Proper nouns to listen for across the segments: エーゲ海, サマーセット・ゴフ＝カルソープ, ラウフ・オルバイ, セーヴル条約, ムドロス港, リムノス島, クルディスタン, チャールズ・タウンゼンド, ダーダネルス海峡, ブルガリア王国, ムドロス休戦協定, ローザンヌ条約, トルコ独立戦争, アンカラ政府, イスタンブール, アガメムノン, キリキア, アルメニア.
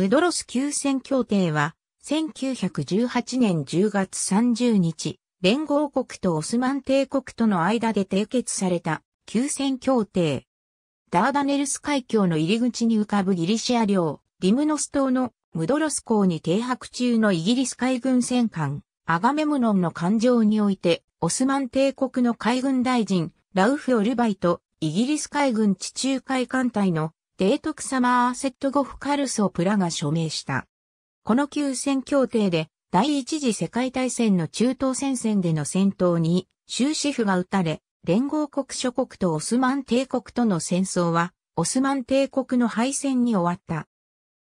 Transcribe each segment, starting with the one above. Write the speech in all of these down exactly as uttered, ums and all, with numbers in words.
ムドロス休戦協定は、せんきゅうひゃくじゅうはちねんじゅうがつさんじゅうにち、連合国とオスマン帝国との間で締結された休戦協定。ダーダネルス海峡の入り口に浮かぶギリシア領、リムノス島のムドロス港に停泊中のイギリス海軍戦艦、アガメムノンの艦上において、オスマン帝国の海軍大臣、ラウフ・オルバイと、イギリス海軍地中海艦隊の提督サマーセット・ゴフ・カルソ・プラが署名した。この休戦協定で、第一次世界大戦の中東戦線での戦闘に終止符が打たれ、連合国諸国とオスマン帝国との戦争は、オスマン帝国の敗戦に終わった。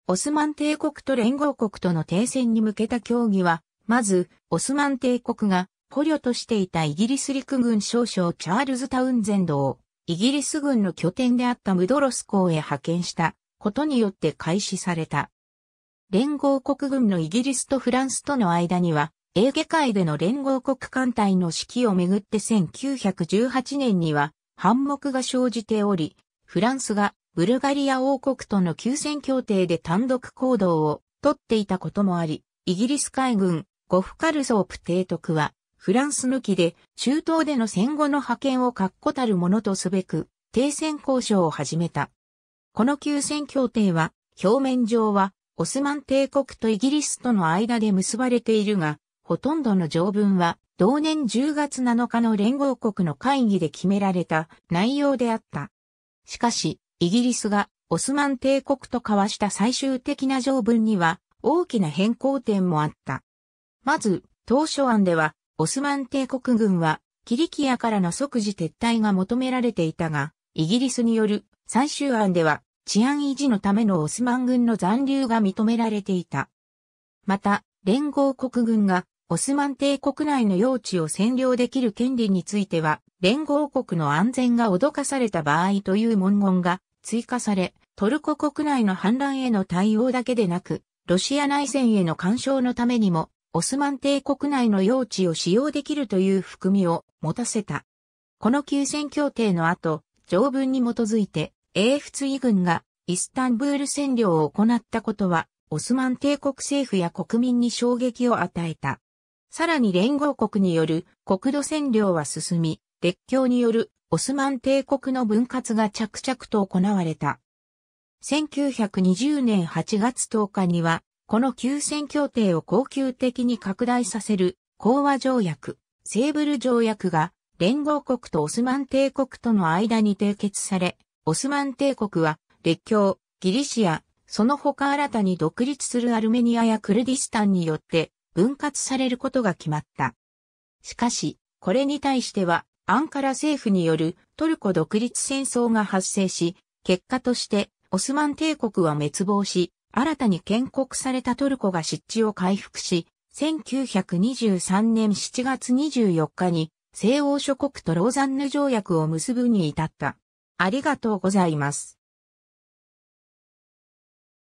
オスマン帝国と連合国との停戦に向けた協議は、まず、オスマン帝国が捕虜としていたイギリス陸軍少将チャールズ・タウンゼンドを、イギリス軍の拠点であったムドロス港へ派遣したことによって開始された。連合国軍のイギリスとフランスとの間には、エーゲ海での連合国艦隊の指揮をめぐってせんきゅうひゃくじゅうはちねんには反目が生じており、フランスが、ブルガリア王国との休戦協定で単独行動をとっていたこともあり、イギリス海軍、ゴフ・カルソープ提督は、フランス抜きで中東での戦後の覇権を確固たるものとすべく、停戦交渉を始めた。この休戦協定は、表面上は、オスマン帝国とイギリスとの間で結ばれているが、ほとんどの条文は、同年じゅうがつなのかの連合国の会議で決められた内容であった。しかし、イギリスがオスマン帝国と交わした最終的な条文には大きな変更点もあった。まず、当初案ではオスマン帝国軍はキリキアからの即時撤退が求められていたが、イギリスによる最終案では治安維持のためのオスマン軍の残留が認められていた。また、連合国軍がオスマン帝国内の用地を占領できる権利については、連合国の安全が脅かされた場合という文言が追加され、トルコ国内の反乱への対応だけでなく、ロシア内戦への干渉のためにも、オスマン帝国内の用地を使用できるという含みを持たせた。この休戦協定の後、条文に基づいて、エーエフツー軍がイスタンブール占領を行ったことは、オスマン帝国政府や国民に衝撃を与えた。さらに連合国による国土占領は進み、列強によるオスマン帝国の分割が着々と行われた。せんきゅうひゃくにじゅうねんはちがつとおかには、この休戦協定を恒久的に拡大させる講和条約、セーブル条約が連合国とオスマン帝国との間に締結され、オスマン帝国は列強、ギリシア、その他新たに独立するアルメニアやクルディスタンによって、分割されることが決まった。しかし、これに対しては、アンカラ政府によるトルコ独立戦争が発生し、結果としてオスマン帝国は滅亡し、新たに建国されたトルコが失地を回復し、せんきゅうひゃくにじゅうさんねんしちがつにじゅうよっかに西欧諸国とローザンヌ条約を結ぶに至った。ありがとうございます。